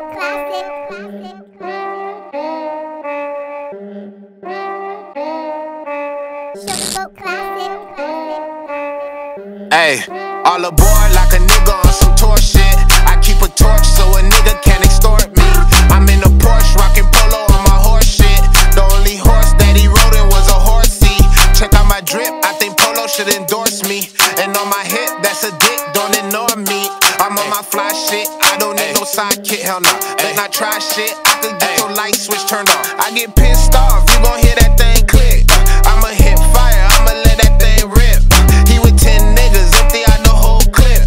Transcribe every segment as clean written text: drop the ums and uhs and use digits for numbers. Ayy, all aboard like a nigga on some tour shit. I keep a torch so a nigga can't extort me. I'm in a Porsche rockin' polo on my horse shit. The only horse that he rode in was a horsey. Check out my drip, I think Polo should endorse me. And on my hip, that's a dick, don't ignore me. I'm on my fly shit, I don't need no sidekick, hell no. Let's not try shit, I could get your light switch turned on. I get pissed off, you gon' hear that thing click. I'ma hit fire, I'ma let that thing rip. He with 10 niggas, empty out the whole clip.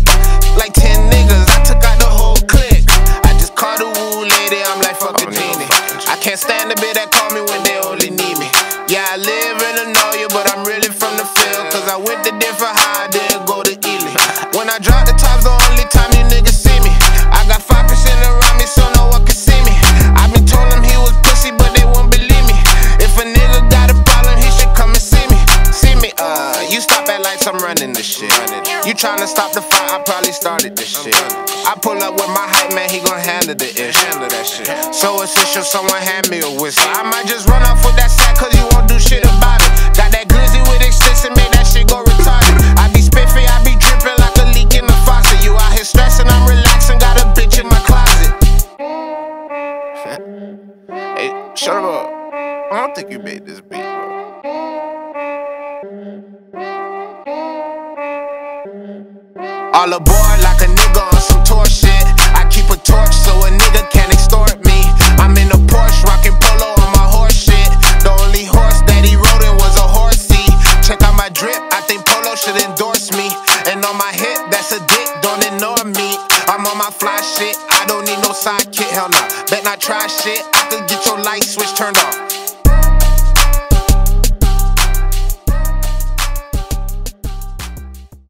Like 10 niggas, I took out the whole clique. I just called the woo lady, I'm like fuck the genie. I can't stand the bitch that call me when they only need me. Yeah, I live in Anoia, but I'm really from the field. Cause I went to different high, didn't go to Ely. When I drop the top's the only time you niggas see me. I got 5% around me, so no one can see me. I been told him he was pussy, but they won't believe me. If a nigga got a problem, he should come and see me. See me, you stop at lights, I'm running this shit. You tryna stop the fight, I probably started this shit. I pull up with my hype man, he gon' handle the ish. So it's ish if someone hand me a whistle. I might just run off with that sack, cause you won't do shit about it. Got that glizzy with extension, make that shit go retarded. I be spiffy, I be drippin' like a leak in the faucet. You out here stressin', I'm relaxin', got a bitch in my closet. Hey, shut up. I don't think you made this beat, bro. All aboard like a nigga on some tour shit. I keep a torch so a nigga can't extort me. I'm in a Porsche rockin' polo on my horse shit. The only horse that he rode in was a horsey. Check out my drip, I think Polo should endorse me. And on my hip, that's a dick, don't ignore me. I'm on my fly shit, I don't need no sidekick, hell no. Bet not try shit, I could get your light switch turned off.